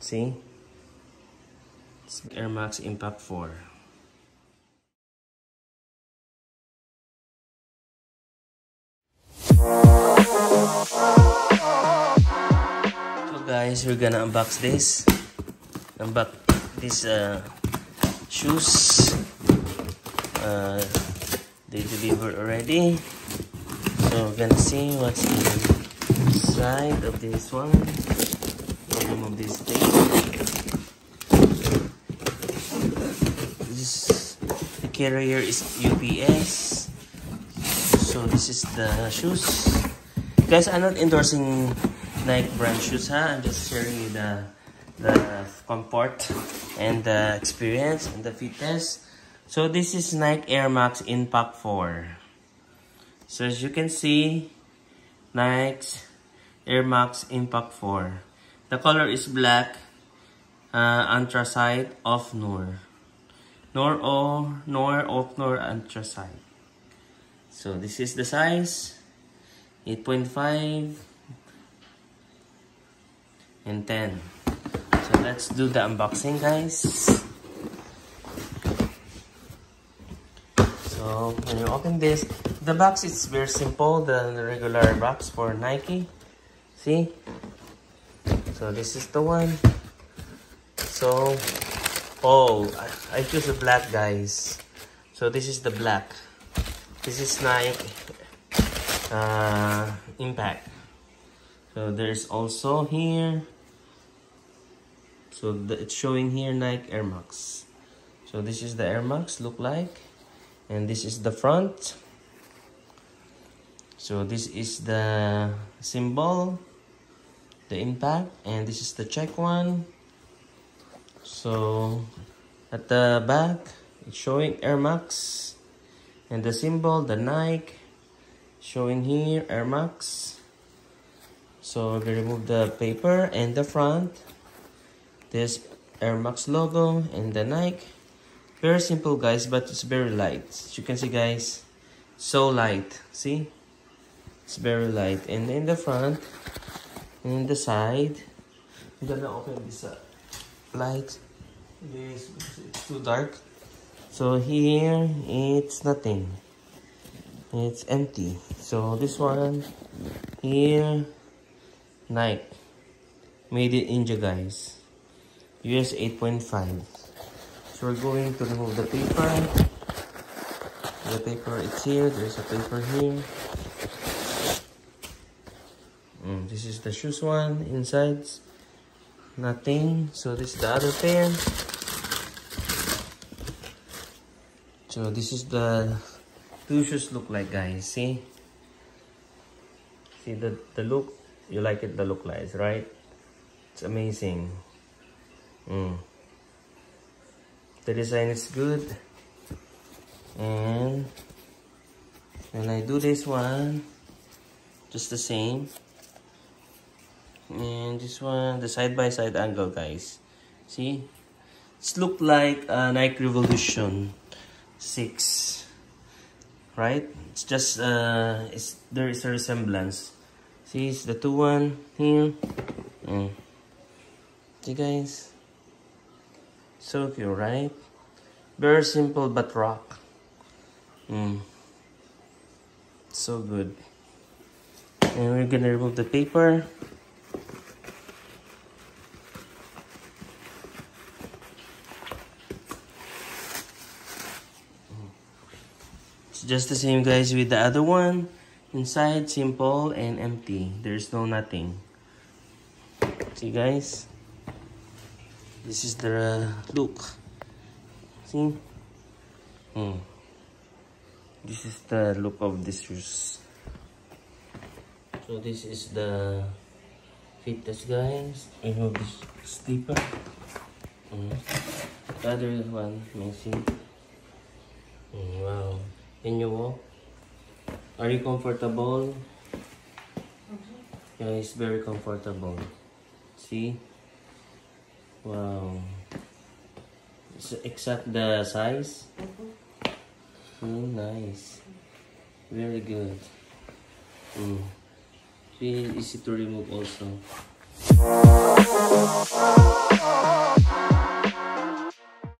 See? It's Air Max Impact 4. So guys, we're gonna unbox this. Unbox these shoes. They delivered already. So we're gonna see what's inside of this one. Remove this thing. This, the carrier is UPS. So this is the shoes. Guys, I'm not endorsing Nike brand shoes, huh? I'm just sharing you the comfort and the experience and the fitness. So this is Nike Air Max Impact 4. So as you can see, Nike's Air Max Impact 4. The color is black, anthracite of nor anthracite. So this is the size, 8.5 and 10. So let's do the unboxing, guys. So when you open this, the box is very simple, the regular box for Nike. See? So this is the one. So, I choose the black, guys. So this is the black. This is Nike Impact. So there's also here. So it's showing here Nike Air Max. So this is the Air Max look like. And this is the front. So this is the symbol. The impact, and this is the check one. So at the back it's showing Air Max, and the symbol, the Nike, showing here Air Max. So we remove the paper, and the front, this Air Max logo and the Nike. Very simple, guys, but it's very light. As you can see, guys, so light. See, it's very light. And in the front, in the side, I'm gonna open this up. Light, it's too dark. So here, it's nothing. It's empty. So this one here, Nike, made in India, guys. US 8.5. So we're going to remove the paper. The paper is here. There's a paper here. This is the shoes one, inside, nothing. So this is the other pair. So this is the two shoes look like, guys, see? See the look, you like it, the look like, right? It's amazing. The design is good. And when I do this one, just the same. And this one, the side-by-side angle, guys. See? It's look like a Nike Revolution 6. Right? It's just, there is a resemblance. See? It's the 2-1 here. See, guys? So cute, right? Very simple, but rock. So good. And we're gonna remove the paper. Just the same, guys, with the other one. Inside, simple and empty. There's no nothing. See, guys? This is the look. See? This is the look of the shoes. So this is the fitness, guys. Remove this slipper. The other one, missing. Wow. Can you walk? Are you comfortable? Yeah, it's very comfortable. See? Wow. It's exact the size. Nice. Very good. Really easy to remove also.